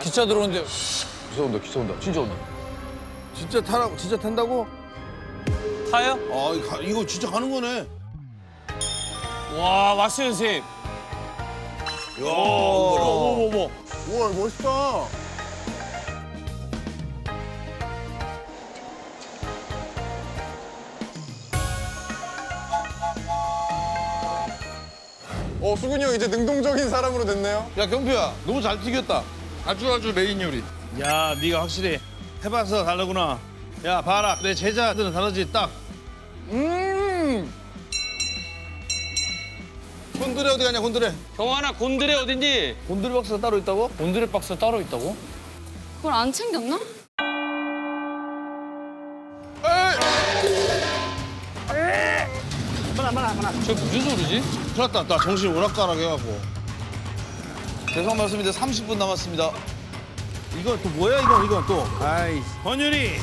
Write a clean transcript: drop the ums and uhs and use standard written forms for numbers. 기차 들어오는데. 기차 온다, 기차 온다. 진짜 온다. 진짜 타라고, 진짜 탄다고? 타요? 아, 이거 진짜 가는 거네. 와, 왔어요, 선생님. 이야, 어머. 우와, 멋있다. 수근이 형 이제 능동적인 사람으로 됐네요. 야, 경표야, 너무 잘 튀겼다. 아주 메인 요리. 야, 네가 확실히 해봐서 다르구나. 야, 봐라, 내 제자들은 다르지, 딱. 곤드레 어디 가냐, 곤드레. 경환아, 곤드레 어딨니? 곤드레 박스가 따로 있다고? 곤드레 박스가 따로 있다고? 그걸 안 챙겼나? 빨라. 저 무슨 소리지? 큰일 났다. 나 정신 오락가락 해갖고. 죄송 말씀인데 30분 남았습니다. 이건 또 뭐야, 이건 또. 아이. 권유리.